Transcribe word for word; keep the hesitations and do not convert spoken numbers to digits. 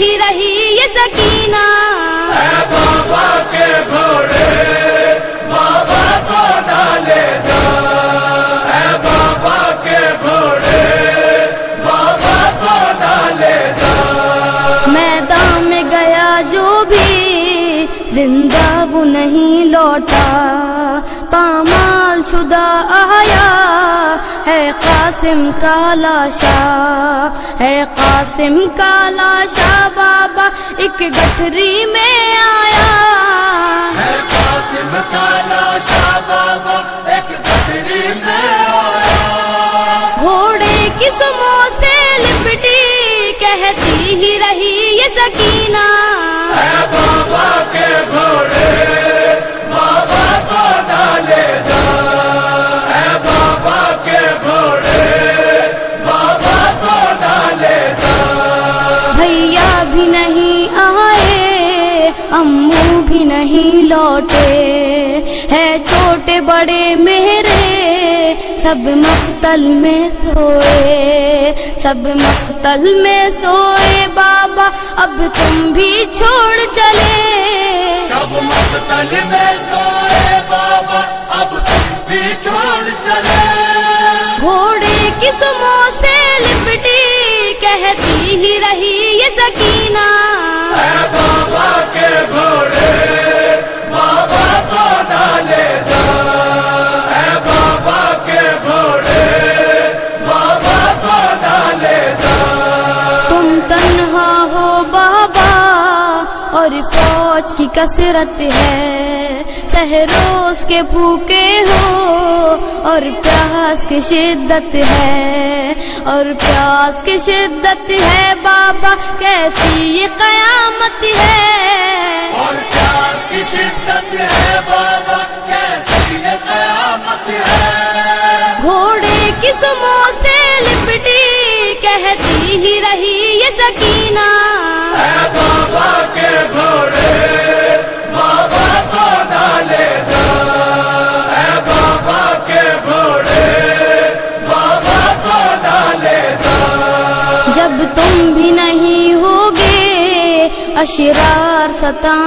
ही रही ये सकीना। ऐ बाबा के घोड़े बाबा को ना ले जा, ऐ बाबा के घोड़े बाबा को ना ले जा। मैदान में गया जो भी जिंदा वो नहीं लौटा, पामाल शुदा आया है कासिम का लाशा, है कासिम का लाशा। बाबा एक गठरी में आया, है कासिम का लाशा। बाबा एक गठरी में आया, घोड़े की सुमो से लिपटी कहती ही रही ये सकीना। है बाबा के घोड़े भी नहीं लौटे, है छोटे बड़े मेरे सब मक्तल में सोए, सब मक्तल में सोए। बाबा अब तुम भी छोड़ चले, सब मक्तल में सोए। बाबा अब तुम भी छोड़ चले, घोड़े की सुमो से लिपटी कहती ही रही ये सकीना। फौज की कसरत है, सहरोज के भूखे हो और प्यास की शिद्दत है, और प्यास की शिद्दत है। बाबा कैसी ये कयामत है, और प्यास की शिद्दत है। बाबा कैसी ये कयामत है, घोड़े की सुमो से लिपटी कहती ही रही ये सकीना। ऐ बाबा के घोड़े बाबा को ना ले जा, ऐ बाबा के घोड़े बाबा को ना ले जा। जब तुम भी नहीं होगे अशरार सता।